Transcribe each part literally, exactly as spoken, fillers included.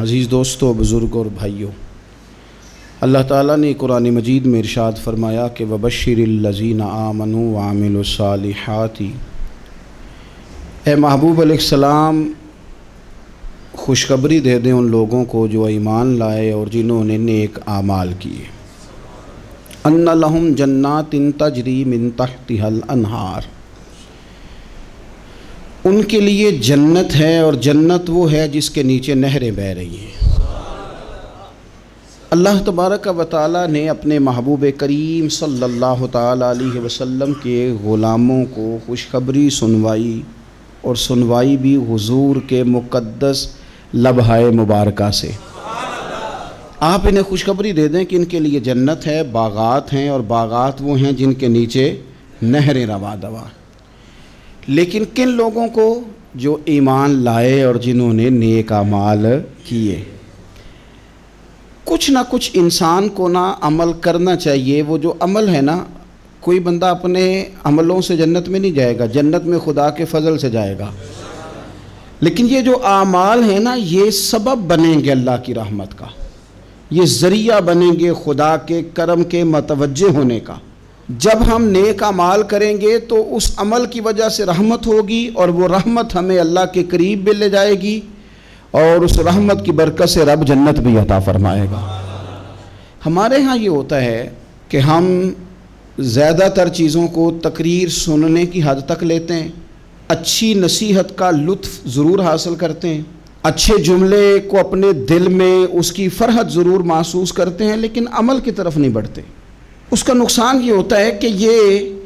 अज़ीज़ दोस्तों, बुज़ुर्गों और भाइयों, अल्लाह ताला ने कुरान मजीद में इरशाद फरमाया कि वबश्शिरिल्लज़ीन आमनू वामिलुस्सालिहाती, ए महबूब अलैहिस्सलाम खुशखबरी दे दें उन लोगों को जो ईमान लाए और जिन्होंने नेक आमाल किए। अन्ना लहुम जन्नातिन तजरी मिन तहतिहल अनहार, उनके लिए जन्नत है और जन्नत वो है जिसके नीचे नहरें बह रही हैं। अल्लाह तबारक व तआला ने अपने महबूब करीम सल्लल्लाहु ताला अलैहि वसल्लम के ग़ुलामों को खुशखबरी सुनवाई और सुनवाई भी हुजूर के मुक़द्दस लबहाए मुबारका से। आप इन्हें खुशखबरी दे दें कि इनके लिए जन्नत है, बाग़ात हैं और बाग़ात वो हैं जिनके नीचे नहरें रवा दवा। लेकिन किन लोगों को? जो ईमान लाए और जिन्होंने नेक अमाल किए। कुछ ना कुछ इंसान को ना अमल करना चाहिए। वो जो अमल है ना, कोई बंदा अपने अमलों से जन्नत में नहीं जाएगा, जन्नत में खुदा के फजल से जाएगा। लेकिन ये जो आमाल है ना, ये सबब बनेंगे अल्लाह की रहमत का, ये ज़रिया बनेंगे खुदा के करम के मतवज्जे होने का। जब हम नेक अमाल करेंगे तो उस अमल की वजह से रहमत होगी और वो रहमत हमें अल्लाह के करीब भी ले जाएगी और उस रहमत की बरकत से रब जन्नत भी अता फरमाएगा। हमारे यहाँ ये होता है कि हम ज़्यादातर चीज़ों को तकरीर सुनने की हद तक लेते हैं, अच्छी नसीहत का लुत्फ़ ज़रूर हासिल करते हैं, अच्छे जुमले को अपने दिल में उसकी फ़रहत ज़रूर महसूस करते हैं, लेकिन अमल की तरफ नहीं बढ़ते। उसका नुकसान ये होता है कि ये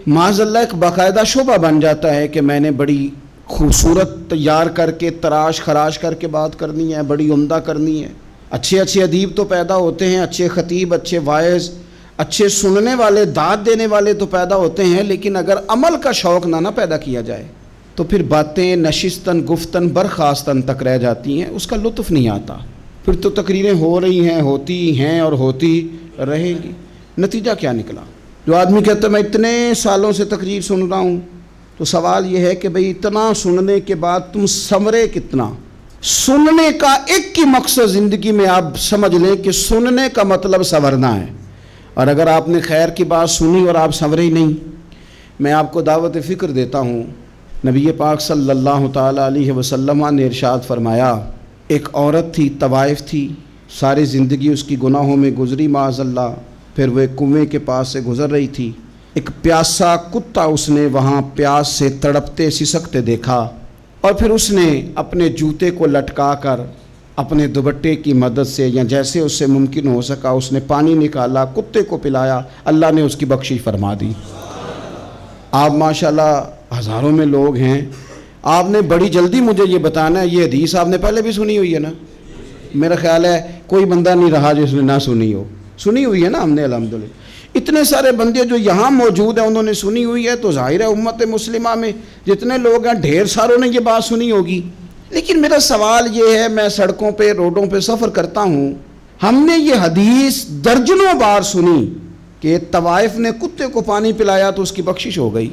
माज़ल्लाह एक बाकायदा शोबा बन जाता है कि मैंने बड़ी खूबसूरत तैयार करके तराश खराश करके बात करनी है, बड़ी उम्दा करनी है। अच्छे अच्छे अदीब तो पैदा होते हैं, अच्छे खतीब, अच्छे वाइज, अच्छे सुनने वाले, दाद देने वाले तो पैदा होते हैं, लेकिन अगर अमल का शौक़ ना ना पैदा किया जाए तो फिर बातें नशिस्तन गुफ्तन बरखास्तन तक रह जाती हैं, उसका लुत्फ़ नहीं आता। फिर तो तकरीरें हो रही हैं, होती हैं और होती रहेंगी। नतीजा क्या निकला? जो आदमी कहता है मैं इतने सालों से तकरीर सुन रहा हूँ, तो सवाल यह है कि भाई इतना सुनने के बाद तुम समरे कितना? सुनने का एक ही मकसद ज़िंदगी में आप समझ लें कि सुनने का मतलब संवरना है। और अगर आपने खैर की बात सुनी और आप संवरे ही नहीं, मैं आपको दावत फ़िक्र देता हूँ। नबी पाक सल्लल्लाहु ताला अलैहि वसल्लम ने इरशाद फरमाया, एक औरत थी, तवाइफ थी, सारी ज़िंदगी उसकी गुनाहों में गुजरी माज़ल्लाह। फिर वह कुएँ के पास से गुज़र रही थी, एक प्यासा कुत्ता उसने वहाँ प्यास से तड़पते सिसकते देखा और फिर उसने अपने जूते को लटका कर अपने दुपट्टे की मदद से या जैसे उससे मुमकिन हो सका उसने पानी निकाला, कुत्ते को पिलाया, अल्लाह ने उसकी बख्शिश फरमा दी। आप माशाल्लाह हज़ारों में लोग हैं। आपने बड़ी जल्दी मुझे ये बताना है, ये हदीस आपने पहले भी सुनी हुई है ना? मेरा ख्याल है कोई बंदा नहीं रहा जिसने ना सुनी हो। सुनी हुई है ना हमने, अलहम्दुलिल्लाह। इतने सारे बंदे जो यहाँ मौजूद हैं उन्होंने सुनी हुई है, तो ज़ाहिर है उम्मत मुस्लिमा में जितने लोग हैं ढेर सारों ने ये बात सुनी होगी। लेकिन मेरा सवाल ये है, मैं सड़कों पे रोडों पे सफ़र करता हूँ, हमने ये हदीस दर्जनों बार सुनी कि तवाइफ ने कुत्ते को पानी पिलाया तो उसकी बख्शिश हो गई।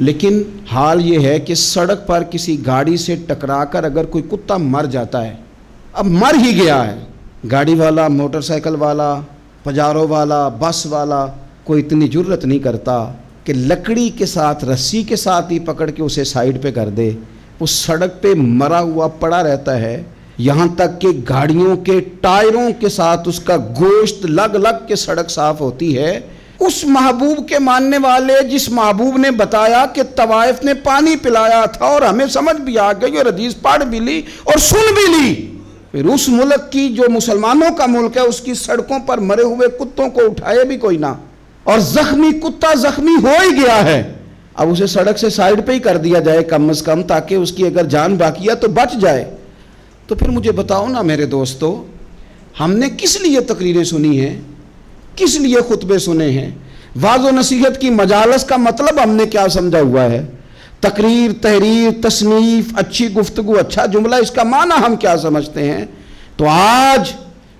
लेकिन हाल ये है कि सड़क पर किसी गाड़ी से टकरा कर अगर कोई कुत्ता मर जाता है, अब मर ही गया है, गाड़ी वाला, मोटरसाइकिल वाला, पजारों वाला, बस वाला कोई इतनी जुर्रत नहीं करता कि लकड़ी के साथ, रस्सी के साथ ही पकड़ के उसे साइड पे कर दे। वो सड़क पे मरा हुआ पड़ा रहता है, यहाँ तक कि गाड़ियों के टायरों के साथ उसका गोश्त लग लग के सड़क साफ होती है। उस महबूब के मानने वाले, जिस महबूब ने बताया कि तवाइफ ने पानी पिलाया था और हमें समझ भी आ गई और हदीस पढ़ भी ली और सुन भी ली, फिर उस मुल्क की जो मुसलमानों का मुल्क है उसकी सड़कों पर मरे हुए कुत्तों को उठाए भी कोई ना, और जख्मी कुत्ता जख्मी हो ही गया है, अब उसे सड़क से साइड पे ही कर दिया जाए कम से कम, ताकि उसकी अगर जान बाकी है तो बच जाए। तो फिर मुझे बताओ ना मेरे दोस्तों, हमने किस लिए तकरीरें सुनी हैं, किस लिए खुतबे सुने हैं? वाज़ो नसीहत की मजालस का मतलब हमने क्या समझा हुआ है? तकरीर, तहरीर, तसनीफ, अच्छी गुफ्तगू, अच्छा जुमला, इसका माना हम क्या समझते हैं? तो आज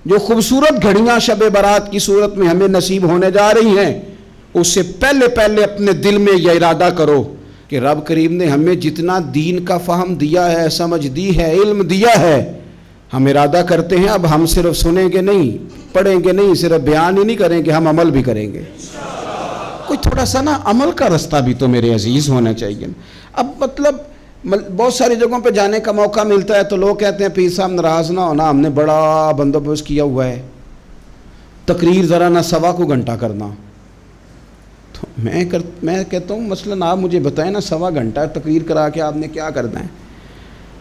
जो खूबसूरत घड़ियां शब ए बरात की सूरत में हमें नसीब होने जा रही हैं, उससे पहले पहले अपने दिल में यह इरादा करो कि रब करीम ने हमें जितना दीन का फहम दिया है, समझ दी है, इल्म दिया है, हम इरादा करते हैं, अब हम सिर्फ सुनेंगे नहीं, पढ़ेंगे नहीं, सिर्फ बयान ही नहीं करेंगे, हम अमल भी करेंगे। कोई थोड़ा सा ना अमल का रास्ता भी तो मेरे अजीज़ होना चाहिए। अब मतलब बहुत सारी जगहों पे जाने का मौका मिलता है तो लोग कहते हैं पीर साहब नाराज़ ना होना, हमने बड़ा बंदोबस्त किया हुआ है, तकरीर ज़रा ना सवा को घंटा करना। तो मैं कर मैं कहता हूँ मसलन आप मुझे बताएं ना, सवा घंटा तकरीर करा के आपने क्या करना है?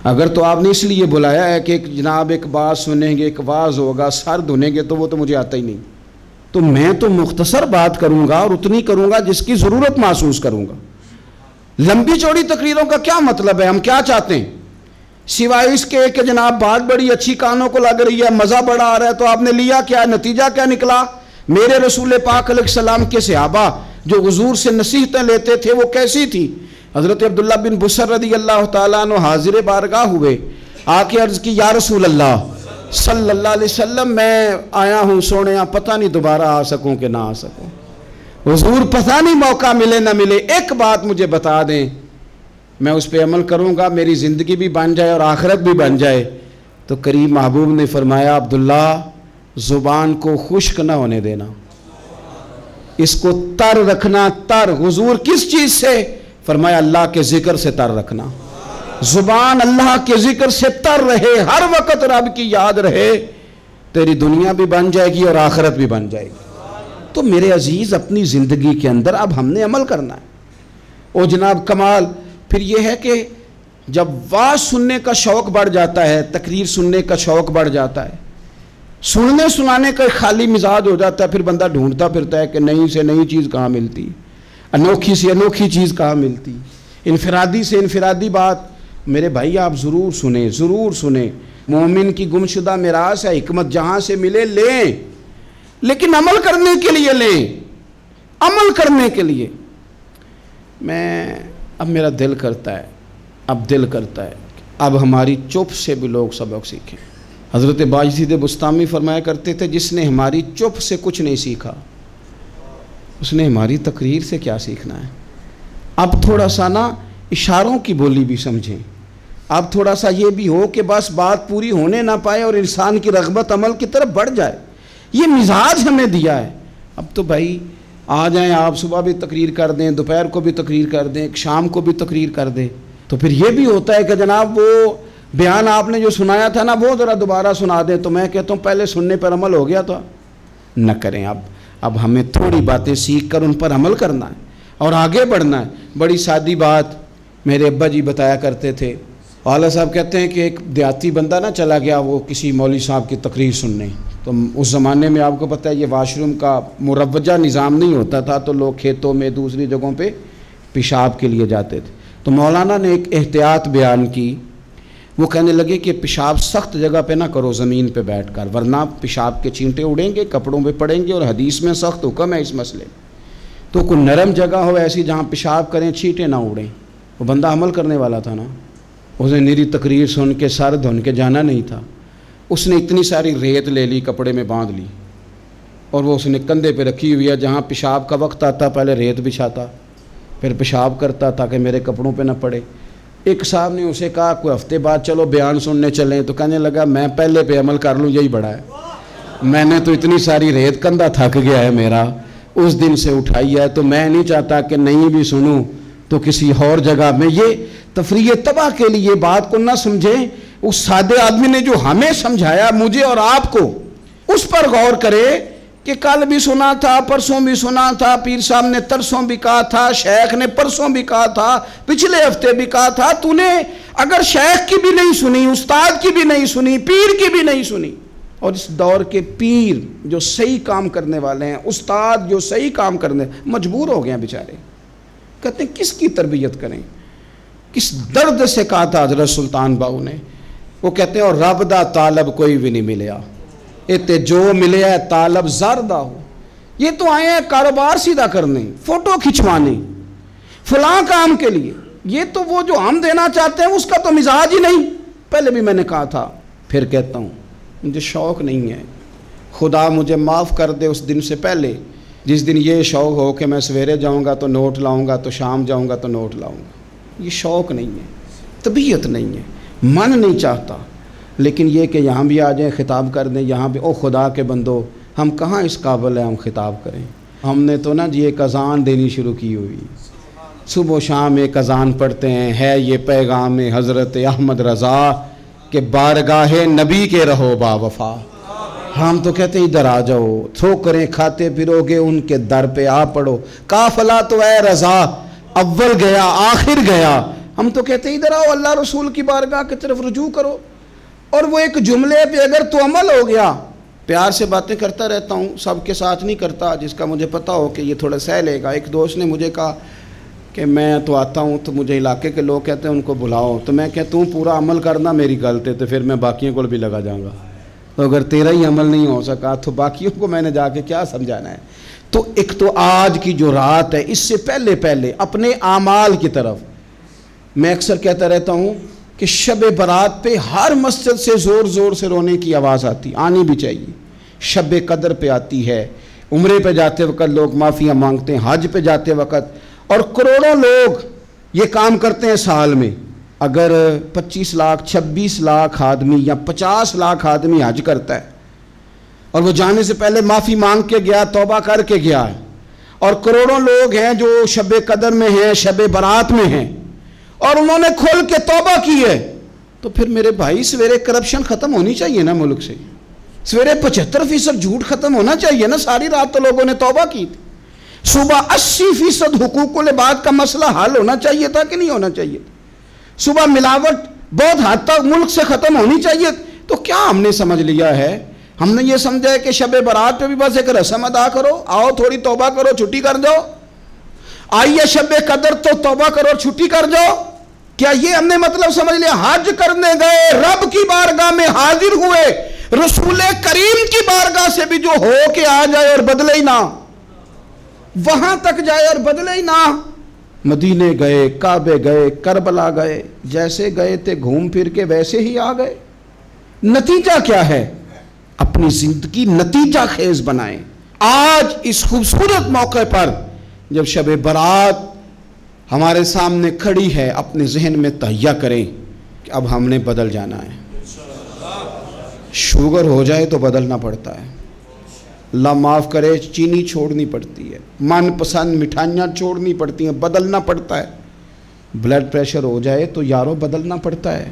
अगर तो आपने इसलिए बुलाया है कि जनाब एक बात सुनेंगे, एक वाज होगा, सर धुनेंगे, तो वो तो मुझे आता ही नहीं। तो मैं तो मुख्तसर बात करूँगा और उतनी करूँगा जिसकी ज़रूरत महसूस करूँगा। लंबी चौड़ी तकरीरों का क्या मतलब है? हम क्या चाहते हैं सिवाय इसके कि जनाब बात बड़ी अच्छी कानों को लग रही है, मज़ा बड़ा आ रहा है, तो आपने लिया क्या, नतीजा क्या निकला? मेरे रसूल पाक अलैहिस्सलाम के सहाबा जो हुजूर से नसीहतें लेते थे वो कैसी थी? हज़रत अब्दुल्ला बिन बुसर रदी अल्लाह तआला अन्हु हाजिर बारगाह हुए, आके अर्ज़ की या रसूल अल्लाह सल्लल्लाहु अलैहि वसल्लम, मैं आया हूँ सोने, पता नहीं दोबारा आ सकूँ कि ना आ सकूँ। हुजूर पता नहीं मौका मिले ना मिले, एक बात मुझे बता दें, मैं उस पर अमल करूँगा, मेरी ज़िंदगी भी बन जाए और आखिरत भी बन जाए। तो करीम महबूब ने फरमाया अब्दुल्ला ज़ुबान को खुश्क ना होने देना, इसको तर रखना। तर हुजूर किस चीज़ से? फरमाया अल्लाह के ज़िक्र से तर रखना, ज़ुबान अल्लाह के ज़िक्र से तर रहे, हर वक्त रब की याद रहे, तेरी दुनिया भी बन जाएगी और आखिरत भी बन जाएगी। तो मेरे अजीज़ अपनी ज़िंदगी के अंदर अब हमने अमल करना है। ओ जनाब कमाल फिर यह है कि जब वाज सुनने का शौक़ बढ़ जाता है, तकरीर सुनने का शौक़ बढ़ जाता है, सुनने सुनाने का खाली मिजाज हो जाता है, फिर बंदा ढूंढता फिरता है कि नई से नई चीज़ कहाँ मिलती, अनोखी से अनोखी चीज़ कहाँ मिलती, इनफिरादी से इनफिरादी बात। मेरे भाई आप ज़रूर सुने, ज़रूर सुने, मोमिन की गुमशुदा मिरास है, हिकमत जहाँ से मिले लें, लेकिन अमल करने के लिए लें, अमल करने के लिए। मैं अब मेरा दिल करता है, अब दिल करता है अब हमारी चुप से भी लोग सबक सीखें। हज़रत बाजिद बुस्तामी फरमाया करते थे जिसने हमारी चुप से कुछ नहीं सीखा उसने हमारी तकरीर से क्या सीखना है। अब थोड़ा सा ना इशारों की बोली भी समझें, अब थोड़ा सा ये भी हो कि बस बात पूरी होने ना पाए और इंसान की रगबत अमल की तरफ बढ़ जाए, ये मिजाज हमें दिया है। अब तो भाई आ जाएं आप, सुबह भी तकरीर कर दें, दोपहर को भी तकरीर कर दें, शाम को भी तकरीर कर दें। तो फिर ये भी होता है कि जनाब वो बयान आपने जो सुनाया था ना वो ज़रा दोबारा सुना दें। तो मैं कहता हूँ पहले सुनने पर अमल हो गया था न करें। अब अब हमें थोड़ी बातें सीख कर उन पर अमल करना है और आगे बढ़ना है। बड़ी सादी बात मेरे अब्बा जी बताया करते थे, वाला साहब कहते हैं कि एक देहाती बंदा ना चला गया वो किसी मौलवी साहब की तकरीर सुनने। तो उस ज़माने में आपको पता है ये वाशरूम का मुरवजा निज़ाम नहीं होता था, तो लोग खेतों में दूसरी जगहों पे पेशाब के लिए जाते थे। तो मौलाना ने एक एहतियात बयान की, वो कहने लगे कि पेशाब सख्त जगह पे ना करो, ज़मीन पे बैठकर, वरना पेशाब के छींटे उड़ेंगे, कपड़ों पे पड़ेंगे, और हदीस में सख्त हुक्म है इस मसले। तो कोई नरम जगह हो ऐसी जहाँ पेशाब करें छींटे ना उड़ें। वो बंदा अमल करने वाला था ना, उसने मेरी तकरीर सुन के सर धुन के जाना नहीं था, उसने इतनी सारी रेत ले ली, कपड़े में बांध ली, और वो उसने कंधे पे रखी हुई है। जहाँ पेशाब का वक्त आता पहले रेत बिछाता, फिर पेशाब करता ताकि मेरे कपड़ों पे ना पड़े। एक साहब ने उसे कहा कोई हफ्ते बाद चलो बयान सुनने चलें, तो कहने लगा मैं पहले पे अमल कर लूँ यही बड़ा है, मैंने तो इतनी सारी रेत, कंधा थक गया है मेरा उस दिन से उठाई है, तो मैं नहीं चाहता कि नहीं भी सुनूँ तो किसी और जगह में। ये तफरीह तबाह के लिए बात को ना समझें। उस सादे आदमी ने जो हमें समझाया, मुझे और आपको, उस पर गौर करें कि कल भी सुना था, परसों भी सुना था, पीर साहब ने तरसों भी कहा था, शेख ने परसों भी कहा था, पिछले हफ्ते भी कहा था। तूने अगर शेख की भी नहीं सुनी, उस्ताद की भी नहीं सुनी, पीर की भी नहीं सुनी, और इस दौर के पीर जो सही काम करने वाले हैं, उस्ताद जो सही काम करने, मजबूर हो गए हैं बेचारे। कहते हैं किसकी तरबियत करें? किस दर्द से कहा था हजरत सुल्तान बाऊ ने, वो कहते हैं और रब दा तालब कोई भी नहीं मिलया, इतने जो मिले है तालब ज़र दा हो। ये तो आए हैं कारोबार सीधा करने, फोटो खिंचवाने, फलां काम के लिए। ये तो वो जो हम देना चाहते हैं उसका तो मिजाज ही नहीं। पहले भी मैंने कहा था, फिर कहता हूँ मुझे शौक़ नहीं है, खुदा मुझे माफ़ कर दे उस दिन से पहले जिस दिन ये शौक़ हो कि मैं सवेरे जाऊँगा तो नोट लाऊँगा, तो शाम जाऊँगा तो नोट लाऊँगा। ये शौक़ नहीं है, तबीयत नहीं है, मन नहीं चाहता। लेकिन ये कि यहाँ भी आ जाएँ ख़िताब कर दें, यहाँ भी ओ खुदा के बंदो हम कहाँ इस काबिल हैं हम ख़िताब करें। हमने तो ना ये अज़ान देनी शुरू की हुई, सुबह शाम एक अज़ान पढ़ते हैं, है ये पैगाम हज़रत अहमद रज़ा के बारगाह नबी के रहो बावफ़ा। हम तो कहते हैं इधर आ जाओ, ठोकरें खाते फिरोगे उनके दर पे आ पड़ो, काफला तो ए रज़ा अव्वल गया आखिर गया। हम तो कहते हैं इधर आओ अल्लाह रसूल की बारगाह की तरफ रुजू करो, और वो एक जुमले पे अगर तो अमल हो गया। प्यार से बातें करता रहता हूँ, सबके साथ नहीं करता, जिसका मुझे पता हो कि ये थोड़ा सह लेगा। एक दोस्त ने मुझे कहा कि मैं तो आता हूँ तो मुझे इलाके के लोग कहते हैं उनको बुलाओ, तो मैं कहता हूँ पूरा अमल करना मेरी गलती है तो फिर मैं बाकियों को भी लगा जाऊँगा, तो अगर तेरा ही अमल नहीं हो सका तो बाकियों को मैंने जाके क्या समझाना है। तो एक तो आज की जो रात है इससे पहले पहले अपने आमाल की तरफ, मैं अक्सर कहता रहता हूँ कि शब ए बरात पे हर मस्जिद से ज़ोर ज़ोर से रोने की आवाज़ आती, आनी भी चाहिए। शब ए कदर पे आती है, उम्रे पे जाते वक्त लोग माफ़िया मांगते हैं, हज पे जाते वक्त, और करोड़ों लोग ये काम करते हैं साल में। अगर पच्चीस लाख छब्बीस लाख आदमी या पचास लाख आदमी हज करता है और वो जाने से पहले माफ़ी मांग के गया, तौबा करके गया है, और करोड़ों लोग हैं जो शब ए कदर में हैं, शब ए बरात में हैं, और उन्होंने खोल के तौबा की है, तो फिर मेरे भाई सवेरे करप्शन ख़त्म होनी चाहिए ना मुल्क से, सवेरे पचहत्तर फ़ीसद झूठ ख़त्म होना चाहिए ना। सारी रात तो लोगों ने तौबा की थी, सुबह अस्सी फ़ीसद हुकूकुल इबाद का मसला हल होना चाहिए था कि नहीं होना चाहिए, सुबह मिलावट बहुत हद तक मुल्क से ख़त्म होनी चाहिए। तो क्या हमने समझ लिया है, हमने ये समझा है कि शब बारात पे भी बस एक रस्म अदा करो, आओ थोड़ी तौबा करो छुट्टी कर जाओ, आइए शब कदर तो तौबा करो और छुट्टी कर जाओ। क्या ये हमने मतलब समझ लिया? हज करने गए, रब की बारगाह में हाजिर हुए, रसूल करीम की बारगाह से भी जो हो के आ जाए और बदले ही ना, वहां तक जाए और बदले ही ना। मदीने गए, काबे गए, करबला गए, जैसे गए थे घूम फिर के वैसे ही आ गए। नतीजा क्या है? अपनी जिंदगी नतीजा खेज बनाएं। आज इस खूबसूरत मौके पर जब शब बरात हमारे सामने खड़ी है, अपने जहन में तहैया करें कि अब हमने बदल जाना है। शुगर हो जाए तो बदलना पड़ता है, अल्लाह माफ़ करे चीनी छोड़नी पड़ती है, मनपसंद मिठाइयाँ छोड़नी पड़ती हैं, बदलना पड़ता है। ब्लड प्रेशर हो जाए तो यारों बदलना पड़ता है।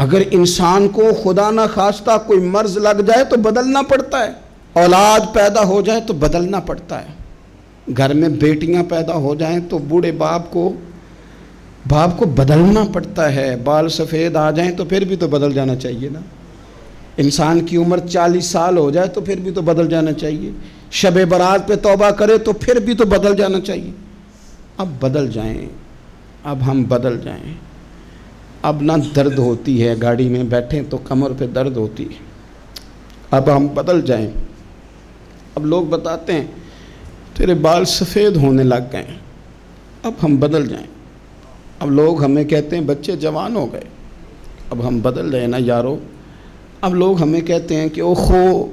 अगर इंसान को खुदा ना खास्ता कोई मर्ज़ लग जाए तो बदलना पड़ता है। औलाद पैदा हो जाए तो बदलना पड़ता है। घर में बेटियां पैदा हो जाएं तो बूढ़े बाप को बाप को बदलना पड़ता है। बाल सफ़ेद आ जाएं तो फिर भी तो बदल जाना चाहिए ना। इंसान की उम्र चालीस साल हो जाए तो फिर भी तो बदल जाना चाहिए। शब बरात पे तौबा करे तो फिर भी तो बदल जाना चाहिए। अब बदल जाएं, अब हम बदल जाएं। अब ना दर्द होती है, गाड़ी में बैठें तो कमर पे दर्द होती है। अब हम बदल जाएं। अब लोग बताते हैं तेरे बाल सफ़ेद होने लग गए, अब हम बदल जाएं। अब लोग हमें कहते हैं बच्चे जवान हो गए, अब हम बदल जाए ना यारो। अब लोग हमें कहते हैं कि ओहो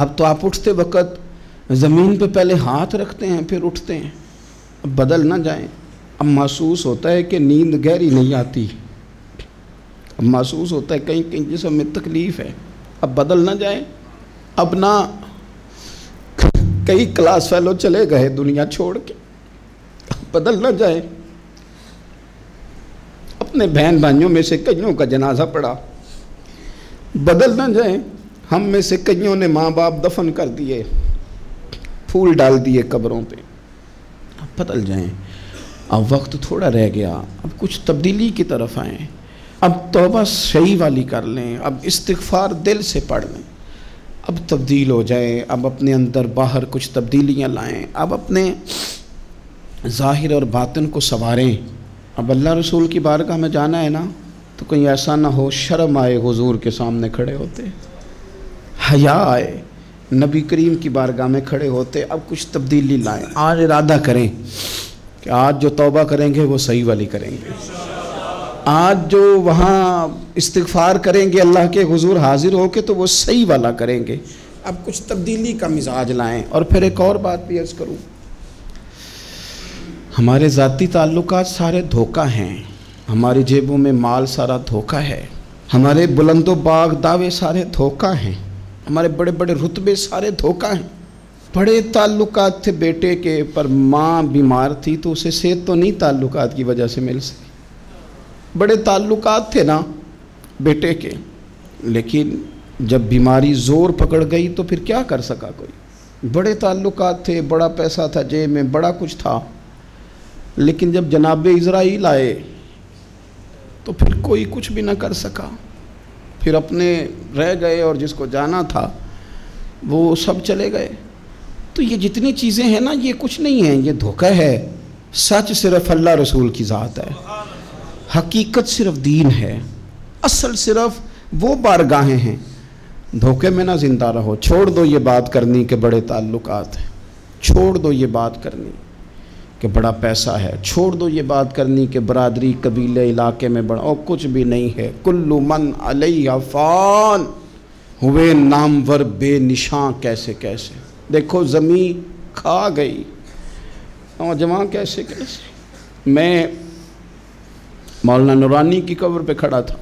अब तो आप उठते वक़्त ज़मीन पे पहले हाथ रखते हैं फिर उठते हैं, अब बदल ना जाएं। अब महसूस होता है कि नींद गहरी नहीं आती, अब महसूस होता है कहीं कहीं जिसम में तकलीफ़ है, अब बदल ना जाएं। अब ना कई क्लास फेलो चले गए दुनिया छोड़ के, बदल ना जाए। अपने बहन भाइयों में से कईयों का जनाजा पड़ा, बदल ना जाए। हम में से कईयों ने माँ बाप दफन कर दिए, फूल डाल दिए कब्रों पे, अब बदल जाएं। अब वक्त थोड़ा रह गया, अब कुछ तब्दीली की तरफ आएं। अब तौबा सही वाली कर लें, अब इस्तिग़फ़ार दिल से पढ़ लें, अब तब्दील हो जाए। अब अपने अंदर बाहर कुछ तब्दीलियाँ लाएं, अब अपने ज़ाहिर और बातिन को संवारें। अब अल्लाह रसूल की बारगाह में जाना है ना, तो कहीं ऐसा ना हो शर्म आए हुजूर के सामने खड़े होते, हया आए नबी करीम की बारगाह में खड़े होते। अब कुछ तब्दीली लाएं। आज इरादा करें कि आज जो तौबा करेंगे वो सही वाली करेंगे। आज जो वहाँ इस्तिग़फ़ार करेंगे अल्लाह के हुजूर हाजिर होके, तो वो सही वाला करेंगे। अब कुछ तब्दीली का मिजाज लाएं। और फिर एक और बात भी अर्ज़ करूँ, हमारे ज़ाती ताल्लुकात सारे धोखा हैं, हमारी जेबों में माल सारा धोखा है। हमारे बुलंदो बाग दावे सारे धोखा हैं, हमारे बड़े बड़े रुतबे सारे धोखा हैं। बड़े ताल्लुकात थे बेटे के, पर माँ बीमार थी तो उसे सेहत तो नहीं ताल्लुकात की वजह से मिल सकी। बड़े ताल्लुकात थे ना बेटे के, लेकिन जब बीमारी ज़ोर पकड़ गई तो फिर क्या कर सका कोई। बड़े ताल्लुकात थे, बड़ा पैसा था जेब में, बड़ा कुछ था, लेकिन जब जनाब इज़राइल आए तो फिर कोई कुछ भी ना कर सका। फिर अपने रह गए और जिसको जाना था वो सब चले गए। तो ये जितनी चीज़ें हैं ना, ये कुछ नहीं है, ये धोखा है। सच सिर्फ़ अल्लाह रसूल की ज़ात है, हकीकत सिर्फ दीन है, असल सिर्फ़ वो बारगाहें हैं। धोखे में ना जिंदा रहो। छोड़ दो ये बात करनी के बड़े ताल्लुकात हैं, छोड़ दो ये बात करनी कि बड़ा पैसा है, छोड़ दो ये बात करनी कि बरादरी कबीले इलाके में बड़ा और कुछ भी नहीं है। कुल्लू मन अलैहा फान, हुए नामवर बेनिशां कैसे कैसे। देखो ज़मीन खा गई नौजवान कैसे कैसे। मैं मौलाना नूरानी की कब्र पे खड़ा था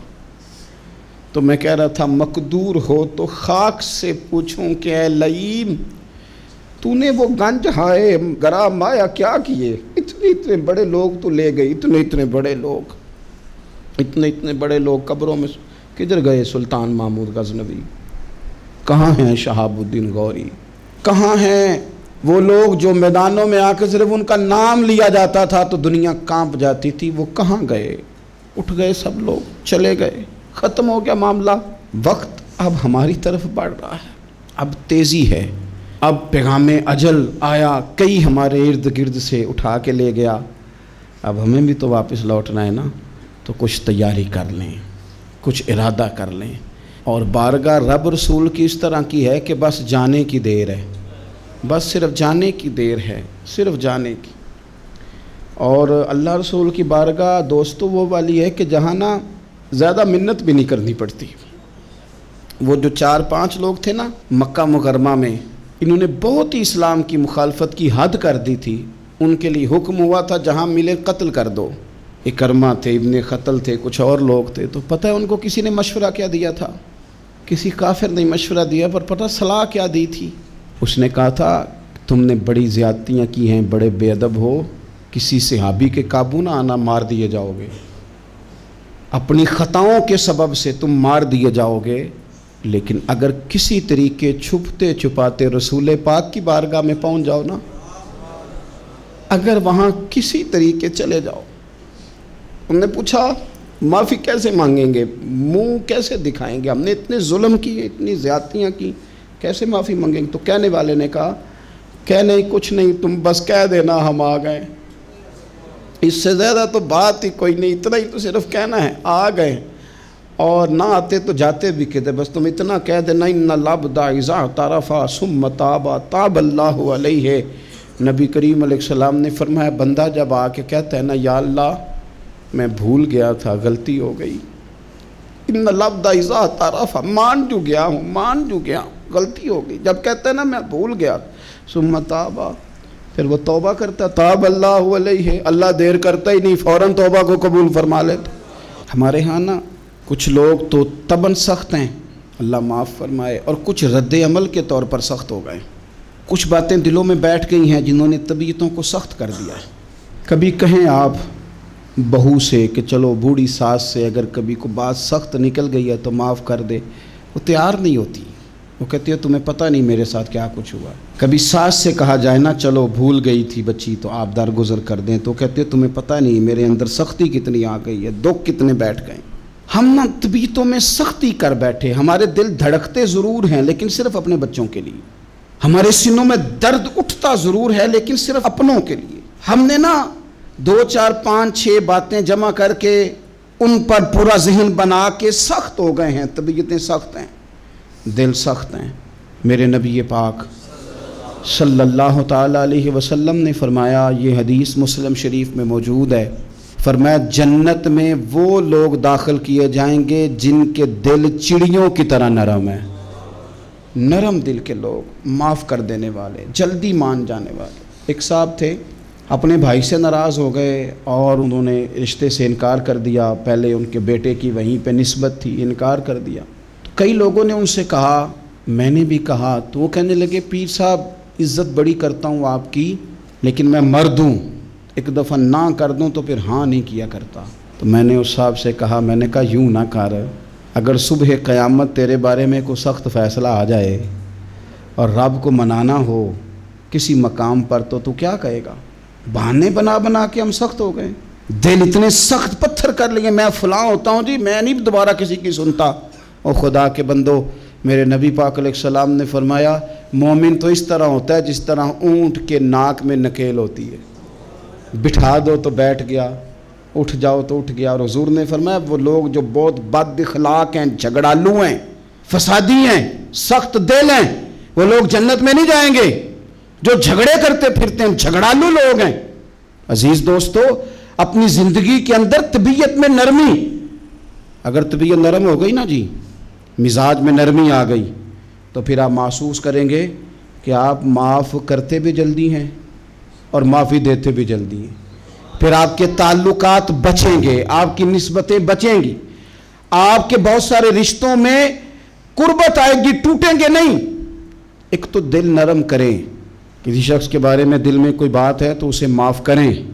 तो मैं कह रहा था, मकदूर हो तो खाक से पूछूं कि ऐ लईम, तूने वो गंज हाय गरा माया क्या किए। इतने इतने बड़े लोग तो ले गई, इतने इतने बड़े लोग, इतने इतने बड़े लोग कब्रों में किधर गए। सुल्तान महमूद गजनवी कहाँ हैं, शहाबुद्दीन गौरी कहाँ हैं, वो लोग जो मैदानों में आकर सिर्फ उनका नाम लिया जाता था तो दुनिया कांप जाती थी, वो कहाँ गए। उठ गए सब लोग, चले गए, ख़त्म हो गया मामला। वक्त अब हमारी तरफ बढ़ रहा है, अब तेज़ी है, अब पैगामे अजल आया, कई हमारे इर्द गिर्द से उठा के ले गया, अब हमें भी तो वापस लौटना है ना। तो कुछ तैयारी कर लें, कुछ इरादा कर लें। और बारगाह रब रसूल की इस तरह की है कि बस जाने की देर है, बस सिर्फ जाने की देर है, सिर्फ जाने की। और अल्लाह रसूल की बारगाह दोस्तों वो वाली है कि जहाँ ना ज़्यादा मिन्नत भी नहीं करनी पड़ती। वो जो चार पांच लोग थे ना मक्का मुकरमा में, इन्होंने बहुत ही इस्लाम की मुखालफत की हद कर दी थी। उनके लिए हुक्म हुआ था जहाँ मिले कत्ल कर दो। इकरमा थे, इब्ने खतल थे, कुछ और लोग थे। तो पता है उनको किसी ने मशवरा क्या दिया था, किसी काफिर ने मशवरा दिया, पर पता सलाह क्या दी थी। उसने कहा था तुमने बड़ी ज़्यादतियाँ की हैं, बड़े बेअदब हो, किसी सहाबी के काबू ना आना, मार दिए जाओगे। अपनी ख़ताओं के सबब से तुम मार दिए जाओगे, लेकिन अगर किसी तरीके छुपते छुपाते रसूल पाक की बारगाह में पहुँच जाओ ना, अगर वहाँ किसी तरीके चले जाओ। हमने पूछा माफ़ी कैसे मांगेंगे, मुंह कैसे दिखाएंगे, हमने इतने जुल्म किए, इतनी ज़्यादतियाँ की, कैसे माफ़ी मांगेंगे। तो कहने वाले ने कहा कह नहीं, कुछ नहीं, तुम बस कह देना हम आ गए, इससे ज़्यादा तो बात ही कोई नहीं, इतना ही तो सिर्फ कहना है, आ गए। और ना आते तो जाते भी कहते, बस तुम इतना कह देना। इन्ना लाबदा इज़ा तारफ़ा सुम्मा ताबा ताबल्लाहु अलैहि। नबी करीम अलैहिस्सलाम ने फरमाया बंदा जब आके कहता है ना या अल्लाह मैं भूल गया था, गलती हो गई, इन्ना लाबदा इज़ा तारफ़ा मान जू गया हूँ, मान जू गया, गलती हो गई। जब कहता है ना मैं भूल गया, सुम्मा ताबा, फिर वो तौबा करता, ताब अल्लाहु अलैहि। अल्लाह देर करता ही नहीं, फ़ौरन तौबा को कबूल फरमा लेता। हमारे यहाँ ना कुछ लोग तो तबन सख्त हैं, अल्लाह माफ़ फरमाए, और कुछ रद्द अमल के तौर पर सख्त हो गए। कुछ बातें दिलों में बैठ गई हैं जिन्होंने तबीयतों को सख्त कर दिया है। कभी कहें आप बहू से कि चलो बूढ़ी सास से अगर कभी को बात सख्त निकल गई है तो माफ़ कर दे, वो तैयार नहीं होती, वो कहती है तुम्हें पता नहीं मेरे साथ क्या कुछ हुआ। कभी सास से कहा जाए ना चलो भूल गई थी बच्ची तो आप दरगुजर कर दें, तो कहती है तुम्हें पता नहीं मेरे अंदर सख्ती कितनी आ गई है, दुख कितने बैठ गए। हम ना तबीयतों में सख्ती कर बैठे। हमारे दिल धड़कते ज़रूर हैं लेकिन सिर्फ अपने बच्चों के लिए, हमारे सीनों में दर्द उठता ज़रूर है लेकिन सिर्फ अपनों के लिए। हमने ना दो चार पाँच छः बातें जमा करके उन पर पूरा जहन बना के सख्त हो गए हैं, तबीयतें सख्त हैं, दिल सख्त हैं। मेरे नबी पाक सल्लल्लाहु ताला अलैहि वसल्लम ने फ़रमाया, ये हदीस मुस्लिम शरीफ में मौजूद है, फरमाया जन्नत में वो लोग दाखिल किए जाएंगे जिनके दिल चिड़ियों की तरह नरम है। नरम दिल के लोग, माफ़ कर देने वाले, जल्दी मान जाने वाले। एक साहब थे अपने भाई से नाराज़ हो गए और उन्होंने रिश्ते से इनकार कर दिया। पहले उनके बेटे की वहीं पे निस्बत थी, इनकार कर दिया। तो कई लोगों ने उनसे कहा, मैंने भी कहा, तो वो कहने लगे पीर साहब इज़्ज़त बड़ी करता हूँ आपकी, लेकिन मैं मर दूँ, एक दफ़ा ना कर दूँ तो फिर हाँ नहीं किया करता। तो मैंने उस साहब से कहा, मैंने कहा यूँ ना कर, अगर सुबह क़यामत तेरे बारे में कोई सख्त फ़ैसला आ जाए और रब को मनाना हो किसी मकाम पर तो तू क्या कहेगा? बहाने बना बना के हम सख्त हो गए, दिल इतने सख्त पत्थर कर लिए, मैं फलां होता हूँ जी, मैं नहीं दोबारा किसी की सुनता। और खुदा के बंदो, मेरे नबी पाक अलैहिस्सलाम ने फरमाया, मोमिन तो इस तरह होता है जिस तरह ऊँट के नाक में नकेल होती है, बिठा दो तो बैठ गया, उठ जाओ तो उठ गया। और हुजूर ने फरमाया, वो लोग जो बहुत बद इखलाक हैं, झगड़ालू हैं, फसादी हैं, सख्त दिल हैं, वो लोग जन्नत में नहीं जाएंगे। जो झगड़े करते फिरते हैं, झगड़ालू लोग हैं। अजीज़ दोस्तों, अपनी ज़िंदगी के अंदर तबीयत में नरमी, अगर तबीयत नरम हो गई ना जी, मिजाज में नरमी आ गई, तो फिर आप महसूस करेंगे कि आप माफ़ करते भी जल्दी हैं और माफ़ी देते भी जल्दी हैं। फिर आपके ताल्लुकात बचेंगे, आपकी निस्बतें बचेंगी, आपके बहुत सारे रिश्तों में कुर्बत आएगी, टूटेंगे नहीं। एक तो दिल नरम करें, किसी शख्स के बारे में दिल में कोई बात है तो उसे माफ़ करें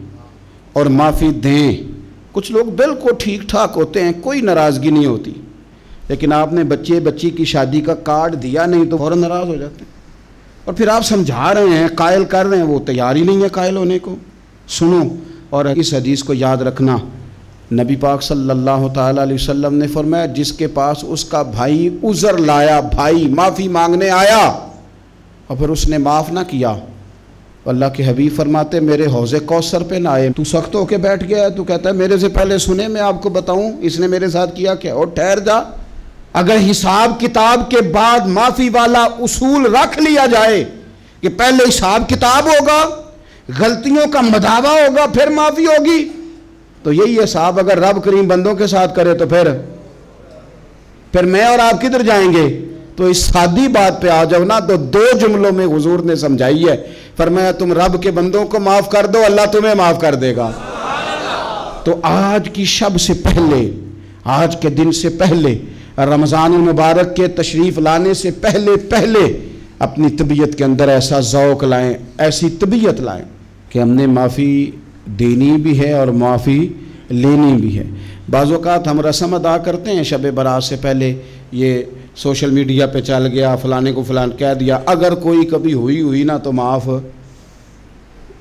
और माफ़ी दें। कुछ लोग बिल्कुल ठीक ठाक होते हैं, कोई नाराज़गी नहीं होती, लेकिन आपने बच्चे बच्ची की शादी का कार्ड दिया नहीं तो फ़ौरन नाराज़ हो जाते हैं। और फिर आप समझा रहे हैं, कायल कर रहे हैं, वो तैयार ही नहीं है कायल होने को। सुनो और इस हदीस को याद रखना, नबी पाक सल्लल्लाहु तआला अलैहि वसल्लम ने फरमाया, जिसके पास उसका भाई उज़र लाया, भाई माफ़ी मांगने आया और फिर उसने माफ़ ना किया, अल्लाह के हबीब फरमाते, मेरे हौज़े कौसर पे ना आए, तू सख्त होके बैठ गया है, तू कहता है मेरे से पहले सुने, मैं आपको बताऊं इसने मेरे साथ किया क्या। और ठहर जा, अगर हिसाब किताब के बाद माफ़ी वाला उसूल रख लिया जाए कि पहले हिसाब किताब होगा, गलतियों का मदावा होगा, फिर माफ़ी होगी, तो यही हिसाब अगर रब करीम बंदों के साथ करे तो फिर फिर मैं और आप किधर जाएंगे? तो इस सादी बात पे आ जाओ ना, तो दो जुमलों में हुजूर ने समझाई है, फरमाया तुम रब के बंदों को माफ़ कर दो, अल्लाह तुम्हें माफ़ कर देगा। तो आज की शब से पहले, आज के दिन से पहले, रमज़ान मुबारक के तशरीफ़ लाने से पहले पहले अपनी तबीयत के अंदर ऐसा ज़ौक़ लाएँ, ऐसी तबीयत लाएँ कि हमने माफ़ी देनी भी है और माफ़ी लेनी भी है। बाज़ औक़ात हम रस्म अदा करते हैं, शब ए बरात से पहले ये सोशल मीडिया पे चल गया, फ़लाने को फ़लान कह दिया, अगर कोई कभी हुई हुई ना तो माफ़,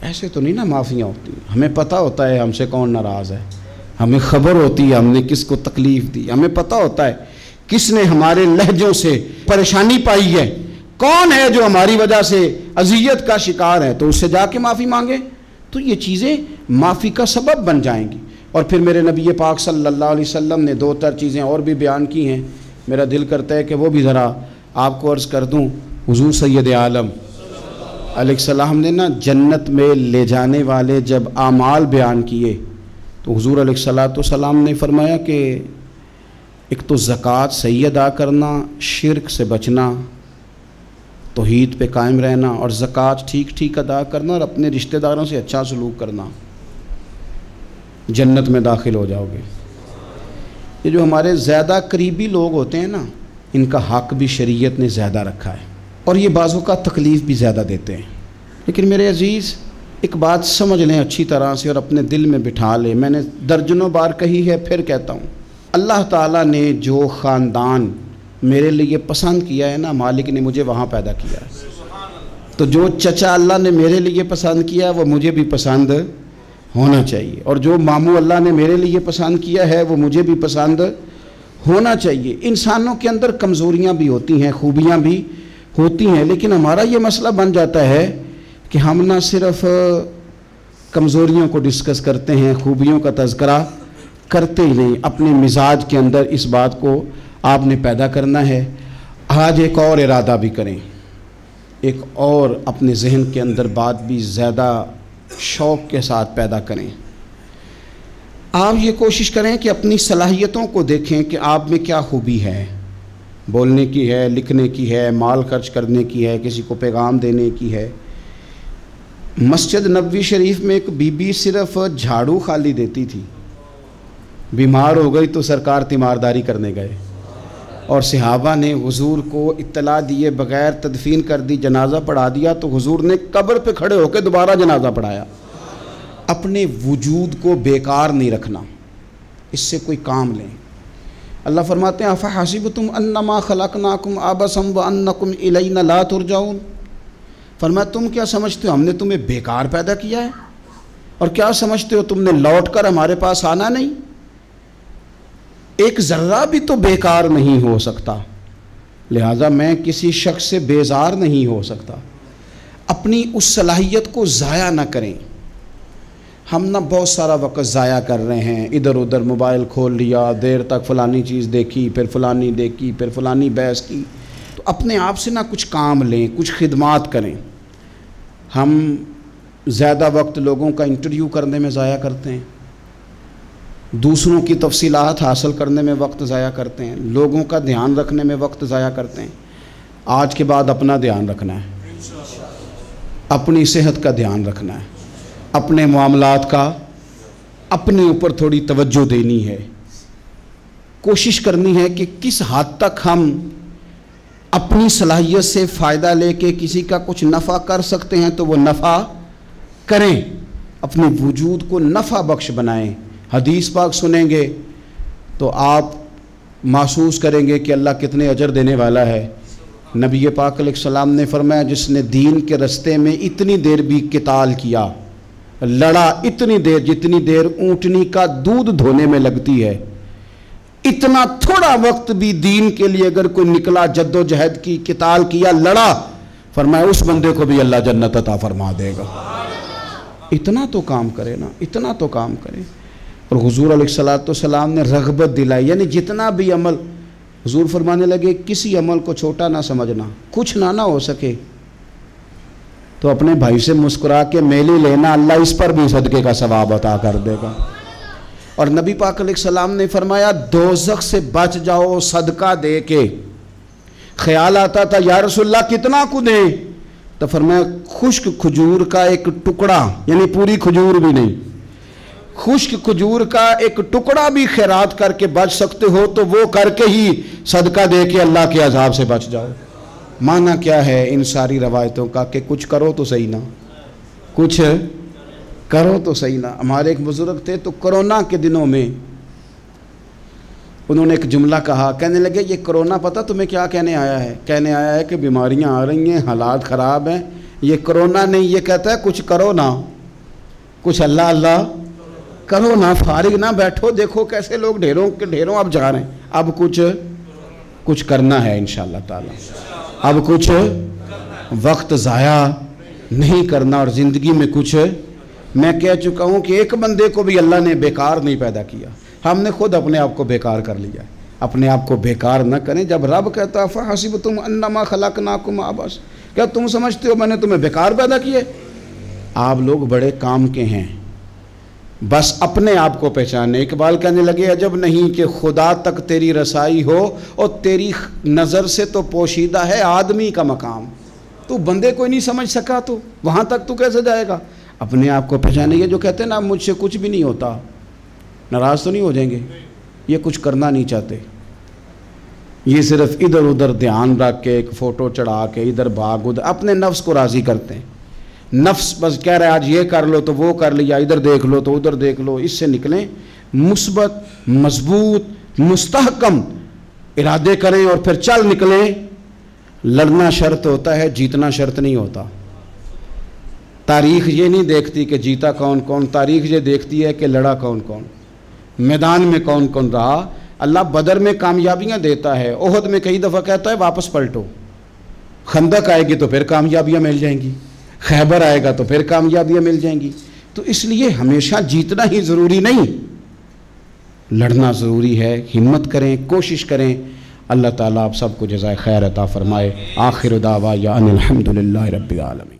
ऐसे तो नहीं ना माफ़ियाँ होती। हमें पता होता है हमसे कौन नाराज़ है, हमें ख़बर होती है हमने किसको तकलीफ़ दी, हमें पता होता है किसने हमारे लहजों से परेशानी पाई है, कौन है जो हमारी वजह से अजियत का शिकार है, तो उससे जाके माफ़ी मांगे, तो ये चीज़ें माफ़ी का सबब बन जाएंगी। और फिर मेरे नबी पाक सल्लल्लाहु अलैहि वसल्लम ने दो चार चीज़ें और भी बयान की हैं, मेरा दिल करता है कि वो भी ज़रा आपको अर्ज़ कर दूँ। हुजूर सैयद आलम अलैहिस्सलाम ने ना जन्नत में ले जाने वाले जब आमाल बयान किए तो हुजूर अलैहिस्सलाम ने फरमाया कि एक तो ज़कात सही अदा करना, शिरक से बचना, तौहीद पे कायम रहना, और ज़कात ठीक ठीक अदा करना, और अपने रिश्तेदारों से अच्छा सलूक करना, जन्नत में दाखिल हो जाओगे। ये जो हमारे ज़्यादा करीबी लोग होते हैं ना, इनका हक़ भी शरीयत ने ज़्यादा रखा है और ये बाज़ों का तकलीफ़ भी ज़्यादा देते हैं। लेकिन मेरे अजीज़, एक बात समझ लें अच्छी तरह से और अपने दिल में बिठा लें, मैंने दर्जनों बार कही है फिर कहता हूँ, अल्लाह ताला ने जो ख़ानदान मेरे लिए पसंद किया है ना, मालिक ने मुझे वहाँ पैदा किया है, तो जो चचा अल्लाह ने मेरे लिए पसंद किया है वो मुझे भी पसंद होना चाहिए, और जो मामू अल्लाह ने मेरे लिए पसंद किया है वो मुझे भी पसंद होना चाहिए। इंसानों के अंदर कमज़ोरियाँ भी होती हैं, खूबियाँ भी होती हैं, लेकिन हमारा ये मसला बन जाता है कि हम ना सिर्फ कमज़ोरियों को डिस्कस करते हैं, खूबियों का तज़करा करते ही नहीं। अपने मिजाज के अंदर इस बात को आपने पैदा करना है। आज एक और इरादा भी करें, एक और अपने जहन के अंदर बात भी ज़्यादा शौक़ के साथ पैदा करें। आप ये कोशिश करें कि अपनी सलाहियतों को देखें कि आप में क्या खूबी है, बोलने की है, लिखने की है, माल खर्च करने की है, किसी को पैगाम देने की है, मस्जिद नबवी शरीफ में एक बीबी सिर्फ झाड़ू खाली देती थी, बीमार हो गई तो सरकार तीमारदारी करने गए और सहाबा ने हुजूर को इत्तला दिए बगैर तदफीन कर दी, जनाजा पढ़ा दिया तो हुजूर ने कब्र पे खड़े होकर दोबारा जनाजा पढ़ाया। अपने वजूद को बेकार नहीं रखना, इससे कोई काम लें। अल्लाह फरमाते हैं आफ़ा हासिबतुम अन्नमा खलकनाकुम आबसम व अन्नकुम इलैना ला तुरजाऊन। फरमाया तुम क्या समझते हो हमने तुम्हें बेकार पैदा किया है और क्या समझते हो तुमने लौट कर हमारे पास आना नहीं? एक ज़र्रा भी तो बेकार नहीं हो सकता, लिहाजा मैं किसी शख्स से बेजार नहीं हो सकता। अपनी उस सलाहियत को ज़ाया ना करें। हम ना बहुत सारा वक्त ज़ाया कर रहे हैं, इधर उधर मोबाइल खोल लिया, देर तक फ़लानी चीज़ देखी, फिर फ़लानी देखी, फिर फ़लानी बहस की। तो अपने आप से ना कुछ काम लें, कुछ खिदमात करें। हम ज़्यादा वक्त लोगों का इंटरव्यू करने में ज़ाया करते हैं, दूसरों की तफसीलात हासिल करने में वक्त ज़ाया करते हैं, लोगों का ध्यान रखने में वक्त ज़ाया करते हैं। आज के बाद अपना ध्यान रखना है, अपनी सेहत का ध्यान रखना है, अपने मामलात का, अपने ऊपर थोड़ी तवज्जो देनी है। कोशिश करनी है कि किस हद तक हम अपनी सलाहियत से फ़ायदा लेके किसी का कुछ नफ़ा कर सकते हैं तो वो नफ़ा करें, अपने वजूद को नफ़ा बख्श बनाएं। हदीस पाक सुनेंगे तो आप महसूस करेंगे कि अल्लाह कितने अजर देने वाला है। नबी पाक अलैहिस्सलाम ने फरमाया जिसने दीन के रस्ते में इतनी देर भी किताल किया, लड़ा, इतनी देर जितनी देर ऊँटनी का दूध धोने में लगती है, इतना थोड़ा वक्त भी दीन के लिए अगर कोई निकला, जद्दोजहद की, किताल किया, लड़ा, फरमाया उस बंदे को भी अल्लाह जन्नत अता फरमा देगा। इतना तो काम करे ना, इतना तो काम करे। और हुजूर अलैहिस्सलाम ने रगबत दिलाई, यानी जितना भी अमल, हुजूर फरमाने लगे किसी अमल को छोटा ना समझना, कुछ ना ना हो सके तो अपने भाई से मुस्कुरा के मेले लेना, अल्लाह इस पर भी सदक़े का सवाब अता कर देगा। और नबी पाक अलैहिस्सलाम ने फरमाया दोज़ख से बच जाओ सदका दे के। ख्याल आता था या रसूलल्लाह कितना को दें, तो फरमाया खुश्क खजूर का एक टुकड़ा, यानी पूरी खजूर भी नहीं, खुश्क खजूर का एक टुकड़ा भी खैरात करके बच सकते हो तो वो करके ही सदका दे के अल्लाह के अजाब से बच जाओ। माना क्या है इन सारी रवायतों का कि कुछ करो तो सही ना, कुछ करो तो सही ना। हमारे एक बुज़ुर्ग थे तो कोरोना के दिनों में उन्होंने एक जुमला कहा, कहने लगे ये कोरोना पता तुम्हें क्या कहने आया है? कहने आया है कि बीमारियाँ आ रही हैं, हालात ख़राब हैं, ये कोरोना नहीं, ये कहता है कुछ करो ना, कुछ अल्लाह अल्लाह करो ना, फारिग ना बैठो, देखो कैसे लोग ढेरों के ढेरों अब जा रहे हैं, अब कुछ कुछ करना है इंशाअल्लाह ताला, अब कुछ वक्त ज़ाया नहीं करना और ज़िंदगी में कुछ। मैं कह चुका हूँ कि एक बंदे को भी अल्लाह ने बेकार नहीं पैदा किया, हमने खुद अपने आप को बेकार कर लिया। अपने आप को बेकार ना करें। जब रब कहता फहसिबतुम अन्नमा खलकनाकुम अबस, क्या तुम समझते हो मैंने तुम्हें बेकार पैदा किए? आप लोग बड़े काम के हैं, बस अपने आप को पहचाने। इकबाल कहने लगे अजब नहीं कि खुदा तक तेरी रसाई हो और तेरी नज़र से तो पोशीदा है आदमी का मकाम। तू बंदे को नहीं समझ सका तो वहाँ तक तू कैसे जाएगा? अपने आप को पहचाने। ये जो कहते हैं ना मुझसे कुछ भी नहीं होता, नाराज़ तो नहीं हो जाएंगे? ये कुछ करना नहीं चाहते, ये सिर्फ इधर उधर ध्यान रख के, एक फ़ोटो चढ़ा के, इधर भाग उधर, अपने नफ्स को राज़ी करते हैं। नफ्स बस कह रहा है आज ये कर लो तो वो कर लिया, इधर देख लो तो उधर देख लो। इससे निकलें, मुस्बत, मजबूत, मुस्तहकम इरादे करें और फिर चल निकलें। लड़ना शर्त होता है, जीतना शर्त नहीं होता। तारीख ये नहीं देखती कि जीता कौन कौन, तारीख ये देखती है कि लड़ा कौन कौन, मैदान में कौन कौन रहा। अल्लाह बदर में कामयाबियाँ देता है, ओहद में कई दफ़ा कहता है वापस पलटो, खंदक आएगी तो फिर कामयाबियाँ मिल जाएंगी, खैबर आएगा तो फिर कामयाबियाँ मिल जाएंगी। तो इसलिए हमेशा जीतना ही ज़रूरी नहीं, लड़ना ज़रूरी है। हिम्मत करें, कोशिश करें। अल्लाह ताला आप सबको जज़ाए खैर अता फ़रमाए। आखिर दावा या अनिल हम्दुलिल्लाह रब्बिल आलमीन।